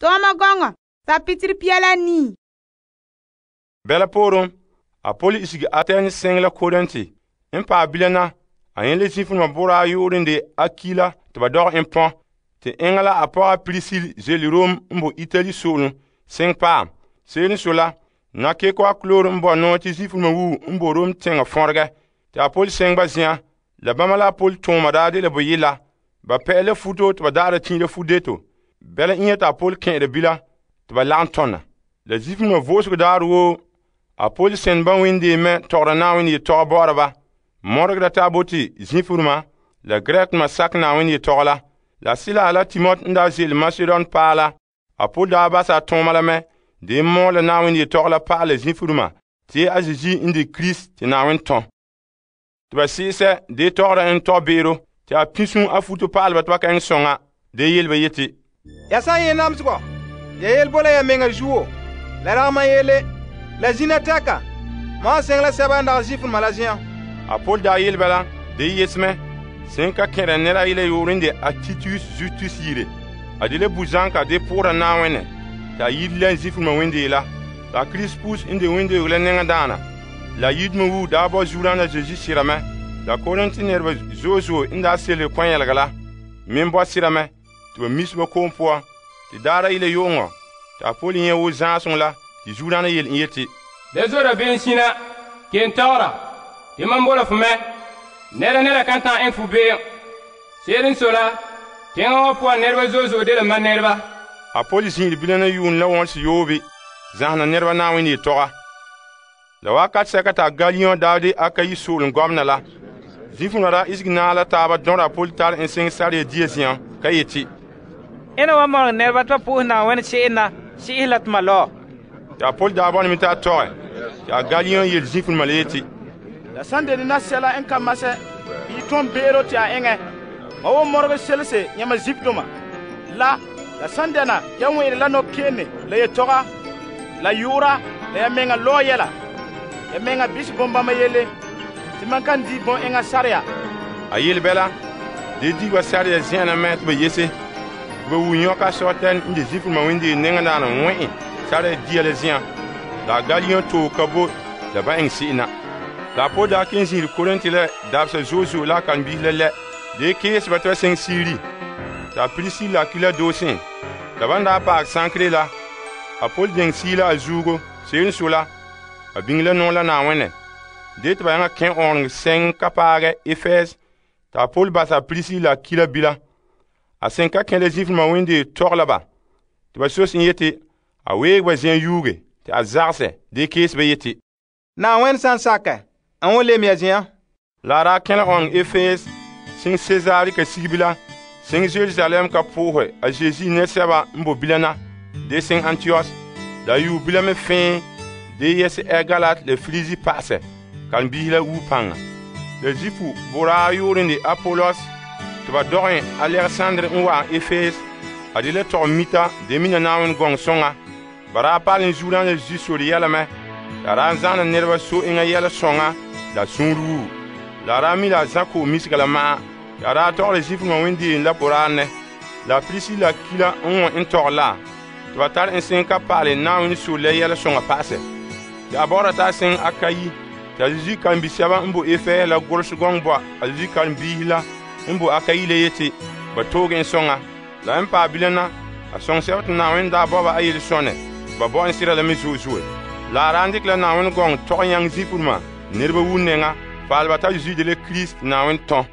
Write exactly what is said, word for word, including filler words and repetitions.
Toma gongo, ta pitir piala ni. Bela porum, a poli isigi ateni sengla kodenti. Impa bilena, a yen lesifun mabora yorin de akila, te bador impon, te engala apora pilisil zelirum mbo itali solun, seng pam, selin sola, na ke kwa klor mbo non tisifun mbu mbo rum tenga forga, te a poli seng bazien, la bamala poli tomadade le boyela, ba pele futo te badara tinde fudeto. Bela inya ta pol ken de bila te ba lantona la zifin ma vos ko daru a pol sen ban windi me torana windi to boraba morga ta boti zifurma la grek ma sakna windi tola la sila ala timot nda zil macedon pala a pol da ba sa tomala me de mo la na windi tola pala zifurma ti aziji indi christ ti na wenton te ba sise de tora en tobero ti a pisun afuto pala ba ka en songa de yelbe yeti Yasa ye namswa ya yelbola ya menga juo la rama yele la zinataka ma sengla saba nda zifun malazia apol da yelbala de yesme senka kerenera ile yorinde attitude justice yire adile buzanka de pora nawene ta yidlen zifun mawende la ta crispus inde wende ulenenga dana la yidmu wu da bo jurana jeji sirame la korentiner zozo inda sele kwanyalgala membo sirame tu mis me kompoa ti dara ile yonga ta polien wo janson la ti jourana yel yeti desora bensina kentora ti mambola fume nera nera kanta enfube serin sola tengo po nerva zozo de la manerva a polisi ni bilana yun la won si yobi zahna nerva na wini toga la wakat sekata galion dadi akayi sulun gomna la zifunara isgnala taba donra politar enseng sare diesian kayeti Ena wa mor nerva to puhna wen chena si ilat malo ya pol da bon mita toy ya galion yel zifun maleti la sande ni nasela en kamase bi ton bero ti a enge ma wo morbe selse nyama ziptuma la la sande na yawin la no kene la yetoga la yura la yamenga loyela yamenga bis bomba mayele ti mankan di bon enga saria ayil bela de di wa saria ziana met be yesi Be wunyoka soten inde zifu mawindi nengana na mwe sare dielezia la galion to kabo da ba ensina la poda quinze korentile da se jojo la kan bilele de kes batwa cinq siri la prisi la kila dosin da banda pa sankre la apol densi la ajugo se une sola abingla non la na wene de te ba nga ken on cinq kapare efes ta pol ba sa prisi la kila bila A senka ken lezif ma wende tor laba. Te ba sos yete a weg ba zen yuge. Te a zarse de kes be yete. Na wen san saka. An wole mezien. La ra ken on efes sing César ke sibila. Sing Jerusalem ka pohe a Jésus ne seba mbo bilana. De sing Antioch. Da yu bilame fin. De yes egalat le frizi passe. Kan bihla wu panga. Le zifu bora yorinde Apollos. Tu vas dormir Alexandre ou à Éphèse, à de la tormita, des minanawan gongsonga, barapal en jouant le jus sur l'yalame, la razan en nerva sou en yala songa, la sunru, la rami la zako miskalama, la rator les ifma windi en la porane, la prisi la kila on en torla, tu vas tar en senka par les nawan sur l'yala songa passe, tu aborda ta sen akayi, tu as dit qu'un bisaba mbo effet la grosse gongboa, tu as dit qu'un bihila. Mbo akayile yeti ba togen songa la mpa bilena a song sewt na wenda baba ayil sone ba bon sira la mizuzu la randik la na won gong to yang zifuma nerba wunenga falba ta ju de le christ na won ton